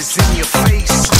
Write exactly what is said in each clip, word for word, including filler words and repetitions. is in your face.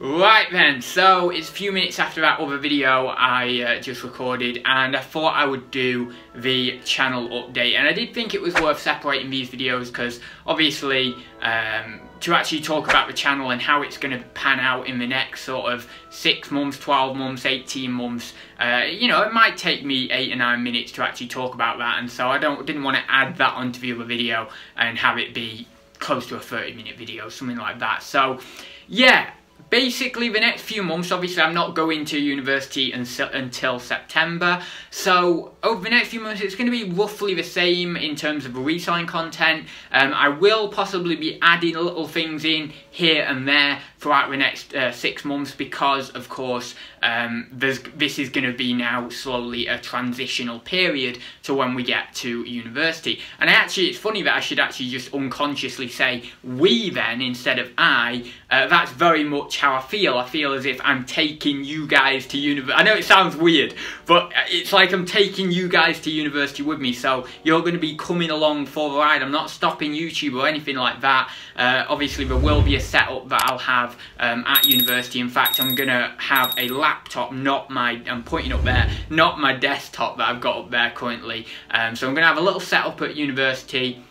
Right then, so it's a few minutes after that other video I uh, just recorded, and I thought I would do the channel update, and I did think it was worth separating these videos because obviously um, to actually talk about the channel and how it's going to pan out in the next sort of six months, twelve months, eighteen months, uh, you know, it might take me eight or nine minutes to actually talk about that, and so I don't didn't want to add that onto the other video and have it be close to a thirty minute video, something like that. So yeah. Basically, the next few months, obviously I'm not going to university until September, so over the next few months it's going to be roughly the same in terms of the reselling content. Um, I will possibly be adding little things in here and there throughout the next uh, six months because, of course, um, there's, this is going to be now slowly a transitional period to when we get to university. And I actually, it's funny that I should actually just unconsciously say we then instead of I. Uh, that's very much how I feel. I feel as if I'm taking you guys to university. I know it sounds weird, but it's like I'm taking you guys to university with me, so you're going to be coming along for the ride. I'm not stopping YouTube or anything like that. Uh, obviously there will be a setup that I'll have um, at university. In fact, I'm going to have a laptop, not my, I'm pointing up there, not my desktop that I've got up there currently. Um, so I'm going to have a little setup at university.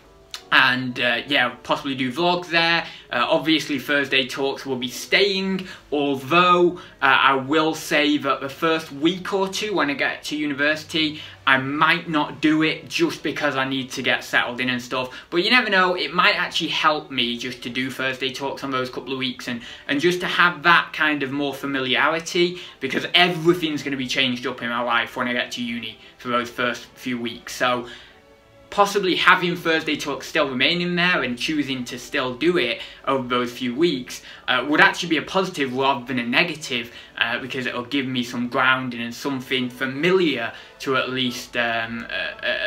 And uh, yeah, possibly do vlogs there. Uh, obviously Thursday Talks will be staying, although uh, I will say that the first week or two when I get to university, I might not do it just because I need to get settled in and stuff. But you never know, it might actually help me just to do Thursday Talks on those couple of weeks and, and just to have that kind of more familiarity, because everything's going to be changed up in my life when I get to uni for those first few weeks. So possibly having Thursday Talks still remaining there and choosing to still do it over those few weeks uh, would actually be a positive rather than a negative, uh, because it'll give me some grounding and something familiar to at least um, uh, uh,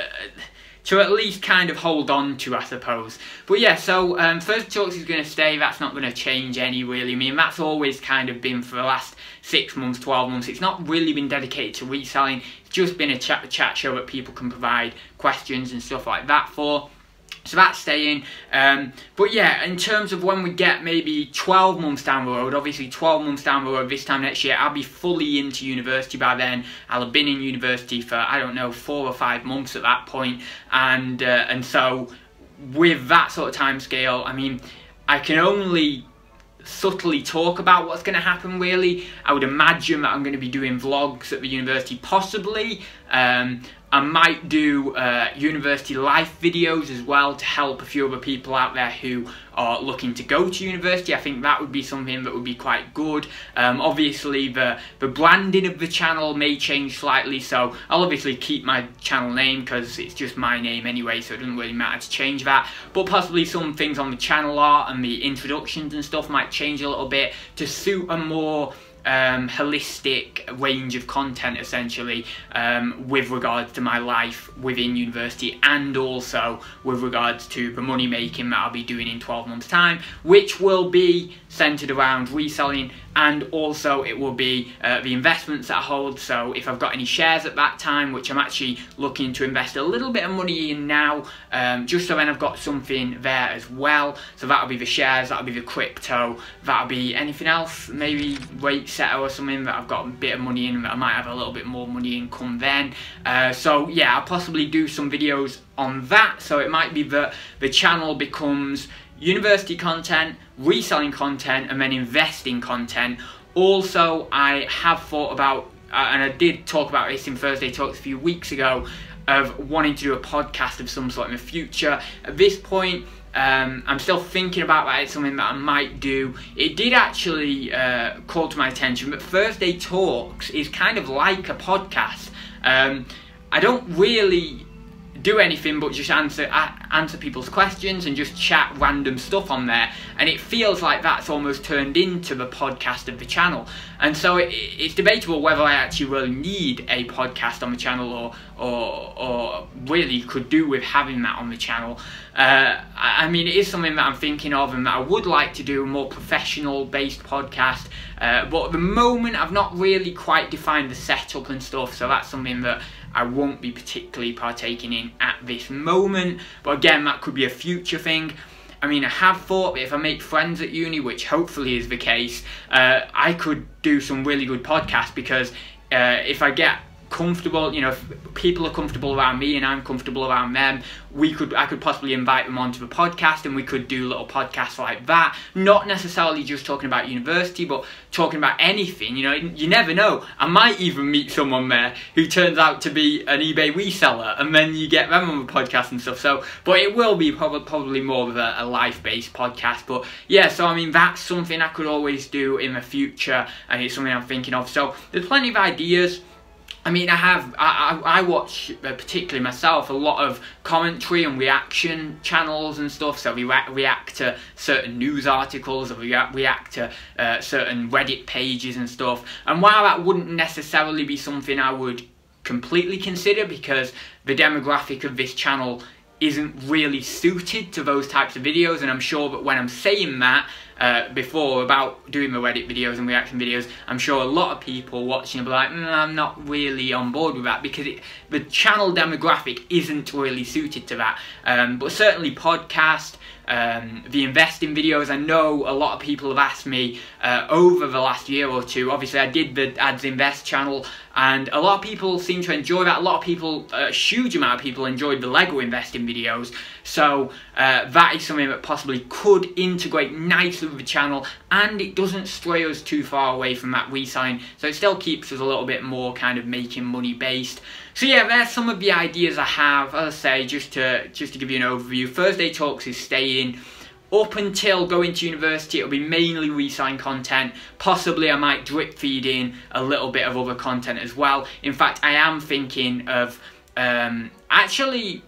to at least kind of hold on to, I suppose. But yeah, so um, Thursday Talks is going to stay. That's not going to change any really. I mean, that's always kind of been for the last six months, twelve months. It's not really been dedicated to reselling. It's just been a chat, chat show that people can provide questions and stuff like that for. So that's staying. Um, but yeah, in terms of when we get maybe twelve months down the road, obviously twelve months down the road, this time next year, I'll be fully into university by then. I'll have been in university for, I don't know, four or five months at that point. And, uh, and so with that sort of time scale, I mean, I can only subtly talk about what's going to happen really. I would imagine that I'm going to be doing vlogs at the university possibly. Um, I might do uh, university life videos as well to help a few other people out there who are looking to go to university. I think that would be something that would be quite good. Um, obviously the, the branding of the channel may change slightly, so I'll obviously keep my channel name because it's just my name anyway, so it doesn't really matter to change that. But possibly some things on the channel art and the introductions and stuff might change a little bit to suit a more Um, holistic range of content essentially, um, with regards to my life within university and also with regards to the money making that I'll be doing in twelve months time, which will be centered around reselling, and also it will be uh, the investments that I hold. So if I've got any shares at that time, which I'm actually looking to invest a little bit of money in now, um, just so then I've got something there as well. So that'll be the shares, that'll be the crypto, that'll be anything else, maybe rates or something that I've got a bit of money in, that I might have a little bit more money in come then. Uh, so yeah, I'll possibly do some videos on that. So it might be that the channel becomes university content, reselling content, and then investing content. Also, I have thought about, uh, and I did talk about this in Thursday Talks a few weeks ago, of wanting to do a podcast of some sort in the future. At this point, Um, I'm still thinking about that. It's something that I might do. It did actually uh, call to my attention, but Thursday Talks is kind of like a podcast. Um, I don't really do anything but just answer answer people's questions and just chat random stuff on there, and it feels like that's almost turned into the podcast of the channel, and so it, it's debatable whether I actually really need a podcast on the channel or or, or really could do with having that on the channel. uh, I mean, it is something that I'm thinking of and that I would like to do, a more professional based podcast, uh, but at the moment I've not really quite defined the setup and stuff, so that's something that I won't be particularly partaking in at this moment, but again, that could be a future thing. I mean, I have thought that if I make friends at uni, which hopefully is the case, uh, I could do some really good podcasts, because uh, if I get comfortable, you know, if people are comfortable around me and I'm comfortable around them, we could, I could possibly invite them onto the podcast, and we could do little podcasts like that, not necessarily just talking about university, but talking about anything. You know, you never know, I might even meet someone there who turns out to be an eBay reseller, and then you get them on the podcast and stuff. So, but it will be probably, probably more of a, a life-based podcast, but yeah, so I mean, that's something I could always do in the future, and it's something I'm thinking of. So there's plenty of ideas. I mean, I have, I, I, I watch, uh, particularly myself, a lot of commentary and reaction channels and stuff, so we re react to certain news articles, or we re react to uh, certain Reddit pages and stuff, and while that wouldn't necessarily be something I would completely consider, because the demographic of this channel isn't really suited to those types of videos, and I'm sure that when I'm saying that, Uh, before about doing the Reddit videos and reaction videos, I'm sure a lot of people watching will be like, mm, I'm not really on board with that, because it, the channel demographic isn't really suited to that. Um, but certainly podcast, um, the investing videos, I know a lot of people have asked me uh, over the last year or two. Obviously I did the Ads Invest channel, and a lot of people seem to enjoy that. A lot of people, a huge amount of people enjoyed the Lego investing videos, so uh, that is something that possibly could integrate nicely the channel, and it doesn't stray us too far away from that reselling, so it still keeps us a little bit more kind of making money based. So yeah, there's some of the ideas I have. As I say, just to just to give you an overview, Thursday Talks is staying up until going to university. It'll be mainly reselling content. Possibly I might drip feed in a little bit of other content as well. In fact, I am thinking of um, actually,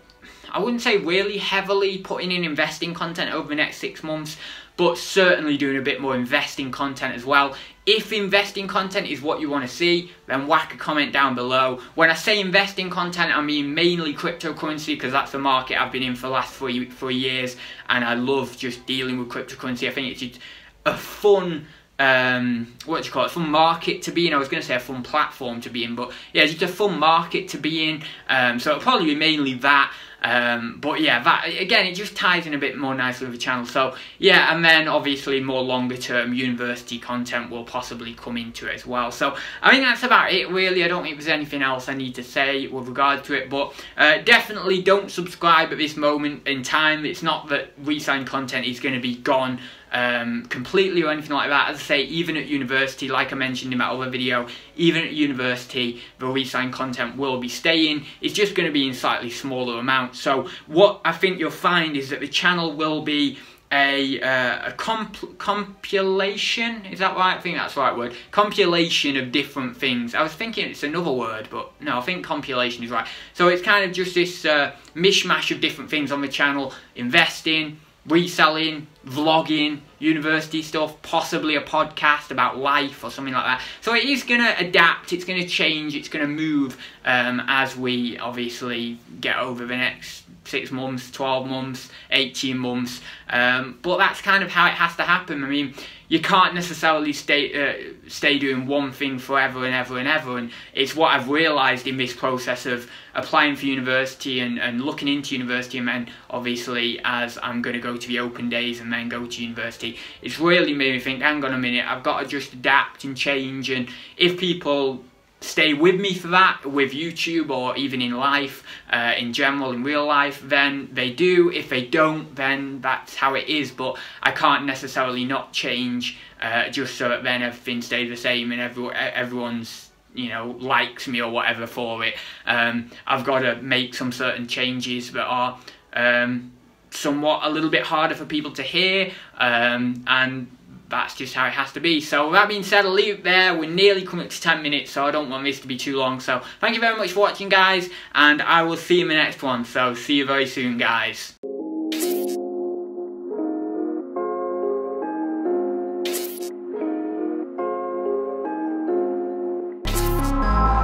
I wouldn't say really heavily putting in investing content over the next six months, but certainly doing a bit more investing content as well. If investing content is what you want to see, then whack a comment down below. When I say investing content, I mean mainly cryptocurrency, because that's the market I've been in for the last three, three years, and I love just dealing with cryptocurrency. I think it's just a fun, um, what do you call it, fun market to be in. I was going to say a fun platform to be in, but yeah, it's just a fun market to be in, um, so it'll probably be mainly that. Um, but yeah, that again, it just ties in a bit more nicely with the channel. So yeah, and then obviously more longer term university content will possibly come into it as well. So I think that's about it really. I don't think there's anything else I need to say with regard to it, but uh, definitely don't subscribe at this moment in time. It's not that reselling content is going to be gone um, completely or anything like that. As I say, even at university, like I mentioned in that other video, even at university the reselling content will be staying. It's just going to be in slightly smaller amounts. So what I think you'll find is that the channel will be a, uh, a comp compilation, is that right? I think that's the right word. Compilation of different things. I was thinking it's another word, but no, I think compilation is right. So it's kind of just this uh, mishmash of different things on the channel. Investing, reselling, vlogging, university stuff, possibly a podcast about life or something like that. So it is going to adapt, it's going to change, it's going to move um, as we obviously get over the next six months, twelve months, eighteen months, um, but that's kind of how it has to happen. I mean, you can't necessarily stay, uh, stay doing one thing forever and ever and ever, and it's what I've realised in this process of applying for university and, and looking into university, and then obviously as I'm going to go to the open days and then go to university, it's really made me think, hang on a minute, I've got to just adapt and change. And if people stay with me for that, with YouTube or even in life, uh, in general, in real life, then they do. If they don't, then that's how it is, but I can't necessarily not change uh, just so that then everything stays the same and every, everyone's you know, likes me or whatever for it. Um, I've got to make some certain changes that are um, somewhat a little bit harder for people to hear, um, and that's just how it has to be. So with that being said, I'll leave it there. We're nearly coming up to ten minutes, so I don't want this to be too long. So thank you very much for watching, guys, and I will see you in the next one. So see you very soon, guys.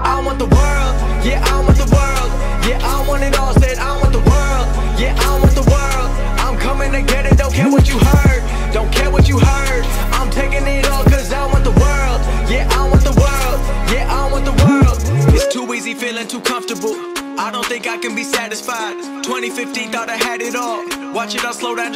I want the world, yeah, I want the world, yeah, I want it all, said I want the world, yeah, I want the world, I'm coming to get it, don't care what you heard, don't care what you heard, I'm taking it all cause I want the world, yeah, I want the world, yeah, I want the world. It's too easy feeling too comfortable, I don't think I can be satisfied, twenty fifteen thought I had it all, watch it all slow down.